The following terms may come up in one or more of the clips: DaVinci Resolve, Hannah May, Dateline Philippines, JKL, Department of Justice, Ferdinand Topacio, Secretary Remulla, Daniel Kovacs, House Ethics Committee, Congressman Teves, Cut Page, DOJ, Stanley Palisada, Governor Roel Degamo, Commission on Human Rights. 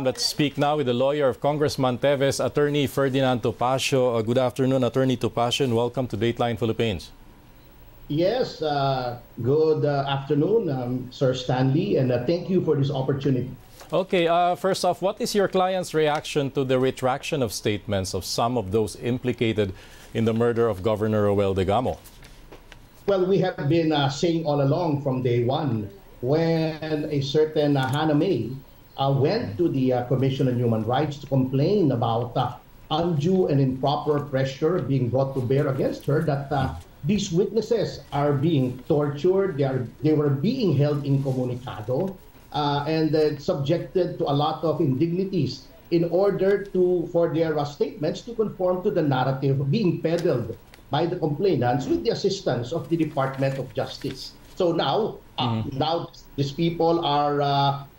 Let's speak now with the lawyer of Congressman Teves, Attorney Ferdinand Topacio. Good afternoon, Attorney Topacio, and welcome to Dateline Philippines. Yes, good afternoon, Sir Stanley, and thank you for this opportunity. Okay, first off, what is your client's reaction to the retraction of statements of some of those implicated in the murder of Governor Roel Degamo? Well, we have been saying all along from day one, when a certain Hannah May went to the Commission on Human Rights to complain about undue and improper pressure being brought to bear against her, that these witnesses are being tortured, they were being held incommunicado, and subjected to a lot of indignities in order for their statements to conform to the narrative being peddled by the complainants with the assistance of the Department of Justice. So now, now these people are,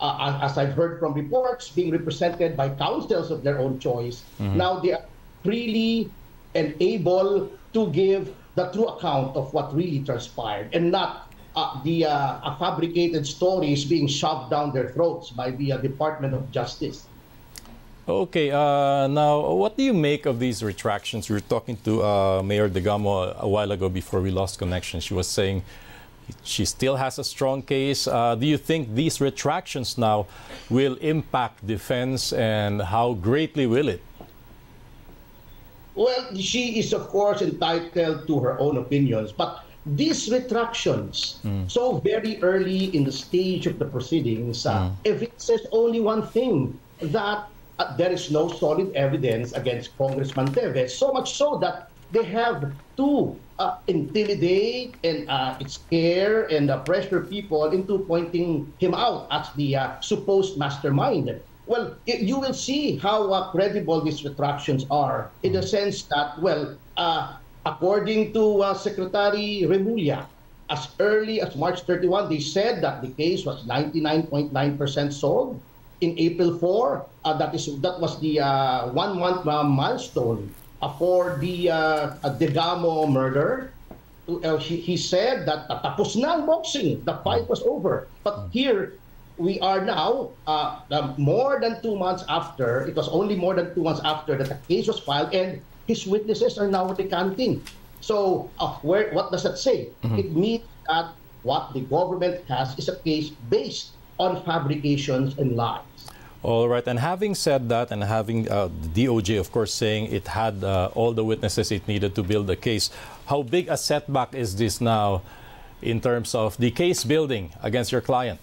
as I've heard from reports, being represented by counsels of their own choice. Now they are freely and able to give the true account of what really transpired, and not the fabricated stories being shoved down their throats by the Department of Justice. Okay, now what do you make of these retractions? We were talking to Mayor Degamo a while ago before we lost connection. She was saying she still has a strong case. Do you think these retractions now will impact defense, and how greatly will it? Well, she is, of course, entitled to her own opinions. But these retractions, so very early in the stage of the proceedings, if it says only one thing, that there is no solid evidence against Congressman Teves, so much so that they have to intimidate and scare and pressure people into pointing him out as the supposed mastermind. Well, you will see how credible these retractions are, in the sense that, well, according to Secretary Remulla, as early as March 31, they said that the case was 99.9% solved. In April 4, that was the one-month milestone for the Degamo murder. He said that tapos na ang boxing, the fight was over. But here, we are now, more than 2 months after, it was only more than 2 months after that the case was filed, and his witnesses are now recanting. So what does that say? It means that what the government has is a case based on fabrications and lies. All right, and having said that, and having the DOJ, of course, saying it had all the witnesses it needed to build a case, how big a setback is this now in terms of the case building against your client?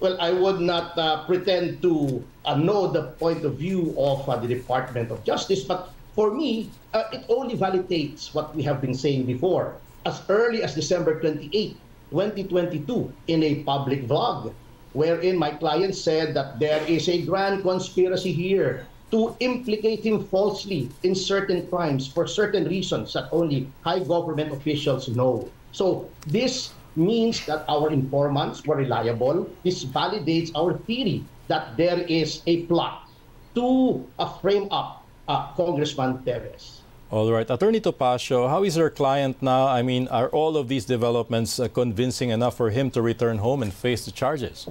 Well, I would not pretend to know the point of view of the Department of Justice, but for me, it only validates what we have been saying before. As early as December 28, 2022, in a public vlog, wherein my client said that there is a grand conspiracy here to implicate him falsely in certain crimes for certain reasons that only high government officials know. So this means that our informants were reliable. This validates our theory that there is a plot to frame up Congressman Teves. All right. Attorney Topacio, how is your client now? I mean, are all of these developments convincing enough for him to return home and face the charges?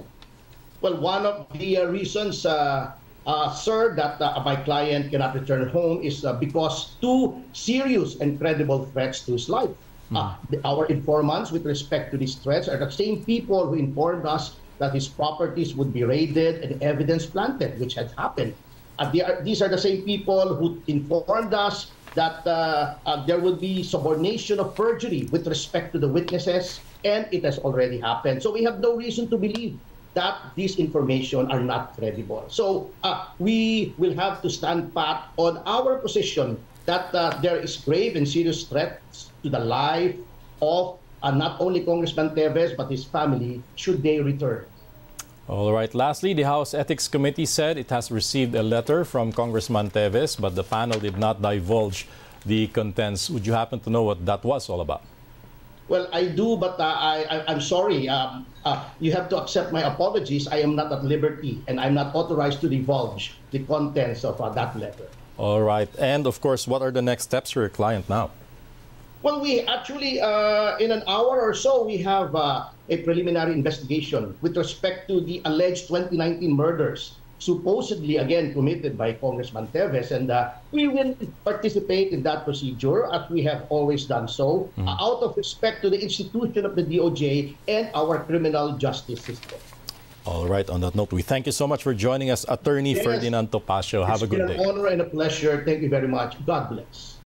Well, one of the reasons, sir, that my client cannot return home is because two serious and credible threats to his life. Our informants, with respect to these threats, are the same people who informed us that his properties would be raided and evidence planted, which had happened. These are the same people who informed us that there would be subornation of perjury with respect to the witnesses, and it has already happened. So we have no reason to believe that these information are not credible. So we will have to stand pat on our position that there is grave and serious threats to the life of not only Congressman Teves but his family should they return. All right. Lastly, the House Ethics Committee said it has received a letter from Congressman Teves, but the panel did not divulge the contents. Would you happen to know what that was all about? Well, I do, but I'm sorry. You have to accept my apologies. I am not at liberty, and I'm not authorized to divulge the contents of that letter. All right. And, of course, what are the next steps for your client now? Well, we actually, in an hour or so, we have a preliminary investigation with respect to the alleged 2019 murders supposedly, again, committed by Congressman Teves, and we will participate in that procedure as we have always done so, out of respect to the institution of the DOJ and our criminal justice system. All right. On that note, we thank you so much for joining us, Attorney Ferdinand Topacio. Have a good day. It's been an honor and a pleasure. Thank you very much. God bless.